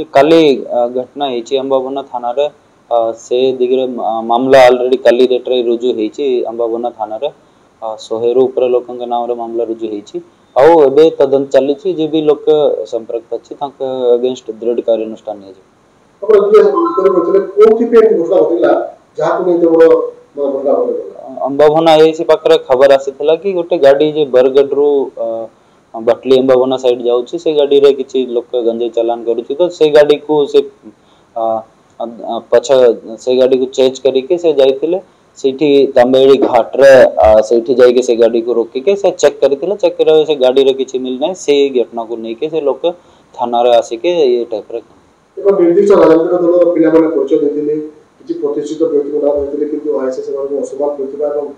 जी काली घटना होती अंबाभोना थाना रे से दिगरे मामला ऑलरेडी काली डेट रे रुजु होती अंबाभोना थाना रे 100 ऊपर लोक नाम रे मामला रुजु होती आउ एबे तदन चली छी जे भी लोक संपर्क अछि ताक अगेंस्ट दृढ़ कार्यानुष्ठान ने जे तब जे चले कोथि पे घोषणा होतिला जहा को नै बड़ बंदा होले अंबाभोना ए से पाकर खबर आसीथला कि गोटे गाड़ी जे बरगड रो बटली अंबाभोना साइड जाउछि से गाड़ी रे किछि लोक गंजे चालान करूछि तो से गाड़ी को से पछ से गाड़ी को चेंज करिके से जाइथिले सेठी तांबेड़ी घाट रे सेठी जाई के से गाड़ी को रोकी के से चेक करिथिले चेक करे से गाड़ी रे किछि मिल नै से घटना को नै के से लोक थाना रे आसी के ये टाइप रे एक निर्दिष्ट राजनीतिक दल पिला माने परिचय देथिले किछि प्रतिष्ठित व्यक्ति को नाम देथिले किंतु आयसे से को असमान प्रतिभा एवं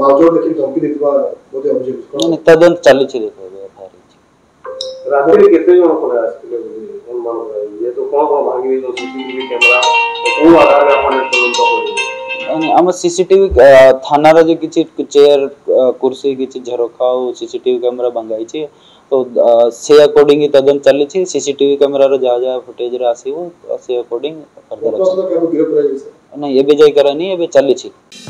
मालजोर देखि धमकी देथिबा बोधे अभियोग नै तदन चालू छै देखबे फारी रात्री केते जण पकड़ा आसीले अनुमान ये तो कोन कोन भागी जो सीसीटीवी कैमरा को आधार में अपन तुरंत हो आम सीसीटीवी थाना रे किछि चेयर कुर्सी किछि झरोखाओ सीसीटीवी कैमरा बंगाई छी तो से अकॉर्डिंग तदन चली छी सीसीटीवी कैमरा रो जा जा फुटेज रे आसीबो से अकॉर्डिंग फर्दर आसी नहीं एबे जाय करनी एबे चली छी।